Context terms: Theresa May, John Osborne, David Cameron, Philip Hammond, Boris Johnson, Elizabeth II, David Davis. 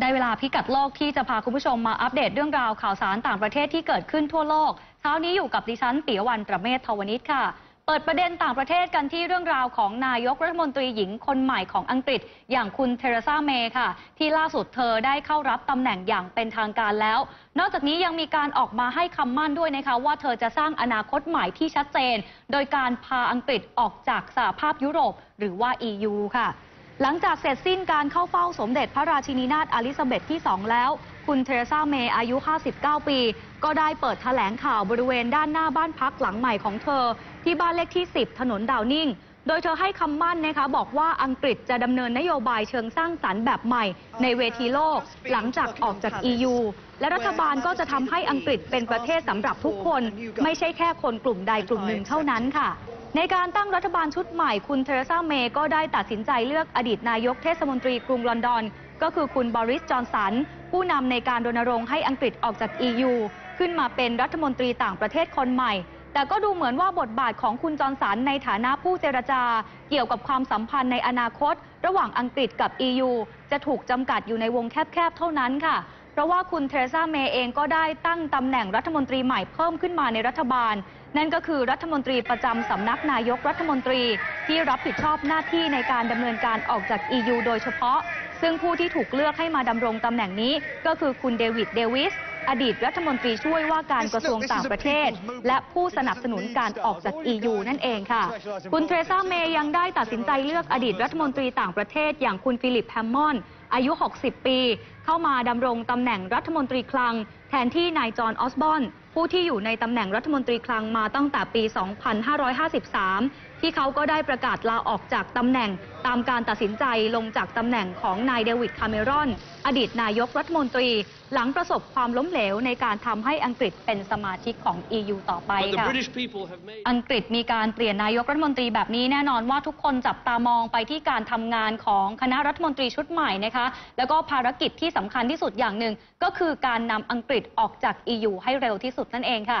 ได้เวลาพิกัดโลกที่จะพาคุณผู้ชมมาอัปเดตเรื่องราวข่าวสารต่างประเทศที่เกิดขึ้นทั่วโลกเช้านี้อยู่กับดิฉันปิยะวรรณ ประเมศ ทวนิชค่ะเปิดประเด็นต่างประเทศกันที่เรื่องราวของนายกรัฐมนตรีหญิงคนใหม่ของอังกฤษอย่างคุณเทเรซาเมย์ค่ะที่ล่าสุดเธอได้เข้ารับตำแหน่งอย่างเป็นทางการแล้วนอกจากนี้ยังมีการออกมาให้คำมั่นด้วยนะคะว่าเธอจะสร้างอนาคตใหม่ที่ชัดเจนโดยการพาอังกฤษออกจากสหภาพยุโรปหรือว่า EU ค่ะหลังจากเสร็จสิ้นการเข้าเฝ้าสมเด็จพระราชินีนาถอลิซาเบธที่ 2 แล้วคุณเทเรซาเมย์อายุ 59 ปีก็ได้เปิดแถลงข่าวบริเวณด้านหน้าบ้านพักหลังใหม่ของเธอที่บ้านเลขที่ 10 ถนนดาวนิ่งโดยเธอให้คำมั่นนะคะบอกว่าอังกฤษจะดำเนินนโยบายเชิงสร้างสรรค์แบบใหม่ในเวทีโลกหลังจากออกจาก EU และรัฐบาลก็จะทำให้อังกฤษเป็นประเทศสำหรับทุกคนไม่ใช่แค่คนกลุ่มใดกลุ่มหนึ่งเท่านั้นค่ะในการตั้งรัฐบาลชุดใหม่คุณเทเรซาเมย์ก็ได้ตัดสินใจเลือกอดีตนายกเทศมนตรีกรุงลอนดอนก็คือคุณบอริสจอนสันผู้นำในการรณรงค์ให้อังกฤษออกจาก EU ขึ้นมาเป็นรัฐมนตรีต่างประเทศคนใหม่แต่ก็ดูเหมือนว่าบทบาทของคุณจอนสันในฐานะผู้เจรจาเกี่ยวกับความสัมพันธ์ในอนาคตระหว่างอังกฤษกับ EU จะถูกจำกัดอยู่ในวงแคบๆเท่านั้นค่ะเพราะว่าคุณเทเรซาเมย์เองก็ได้ตั้งตำแหน่งรัฐมนตรีใหม่เพิ่มขึ้นมาในรัฐบาลนั่นก็คือรัฐมนตรีประจำสำนักนายกรัฐมนตรีที่รับผิดชอบหน้าที่ในการดำเนินการออกจาก EU โดยเฉพาะซึ่งผู้ที่ถูกเลือกให้มาดำรงตำแหน่งนี้ก็คือคุณเดวิดเดวิสอดีตรัฐมนตรีช่วยว่าการกระทรวงต่างประเทศและผู้สนับสนุนการออกจาก EU นั่นเองค่ะคุณเทเรซาเมย์ยังได้ตัดสินใจเลือกอดีตรัฐมนตรีต่างประเทศอย่างคุณฟิลิปแฮมมอนด์อายุ 60 ปีเข้ามาดำรงตำแหน่งรัฐมนตรีคลังแทนที่นายจอห์นออสบอนผู้ที่อยู่ในตำแหน่งรัฐมนตรีคลังมาตั้งแต่ปี 2553 ที่เขาก็ได้ประกาศลาออกจากตำแหน่งตามการตัดสินใจลงจากตำแหน่งของนายเดวิดคาเมรอนอดีตนายกรัฐมนตรีหลังประสบความล้มเหลวในการทำให้อังกฤษเป็นสมาชิกของ EU ต่อไปค่ะอังกฤษมีการเปลี่ยนนายกรัฐมนตรีแบบนี้แน่นอนว่าทุกคนจับตามองไปที่การทำงานของคณะรัฐมนตรีชุดใหม่นะคะแล้วก็ภารกิจที่สำคัญที่สุดอย่างหนึ่งก็คือการนำอังกฤษออกจาก EU ให้เร็วที่สุดนั่นเองค่ะ